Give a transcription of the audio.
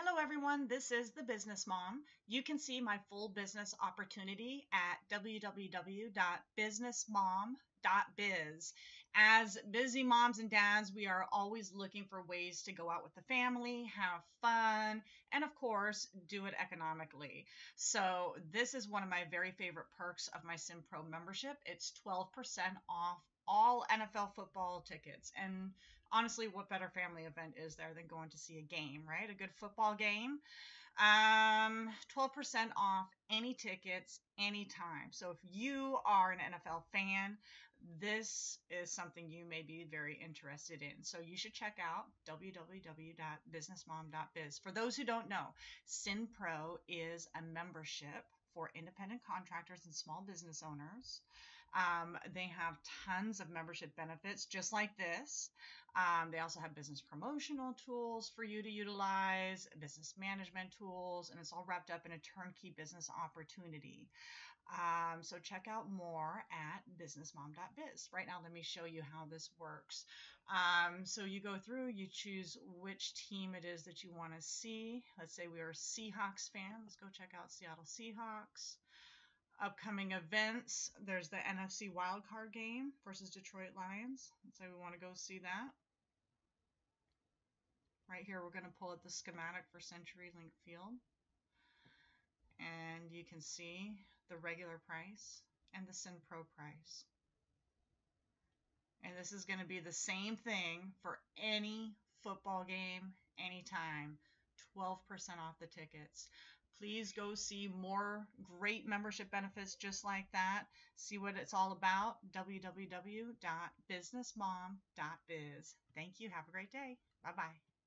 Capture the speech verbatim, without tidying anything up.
Hello everyone, this is The Business Mom. You can see my full business opportunity at w w w dot business mom dot biz. As busy moms and dads, we are always looking for ways to go out with the family, have fun, and of course, do it economically. So this is one of my very favorite perks of my SyndPro membership. It's twelve percent off all N F L football tickets. And honestly, what better family event is there than going to see a game, right? A good football game. Um, twelve percent off any tickets, anytime. So if you are an N F L fan, this is something you may be very interested in. So you should check out w w w dot business mom dot biz. For those who don't know, SyndPro is a membership for independent contractors and small business owners. Um, they have tons of membership benefits just like this. Um, they also have business promotional tools for you to utilize, business management tools, and it's all wrapped up in a turnkey business opportunity. Um, so check out more at business mom dot biz. Right now, let me show you how this works. Um, so you go through, you choose which team it is that you want to see. Let's say we are a Seahawks fan. Let's go check out Seattle Seahawks. Upcoming events, there's the N F C wildcard game versus Detroit Lions. Let's say we want to go see that. Right here, we're going to pull up the schematic for CenturyLink Field. And you can see the regular price and the SyndPro price. And this is going to be the same thing for any football game, anytime. twelve percent off the tickets. Please go see more great membership benefits just like that. See what it's all about. w w w dot business mom dot biz. Thank you. Have a great day. Bye-bye.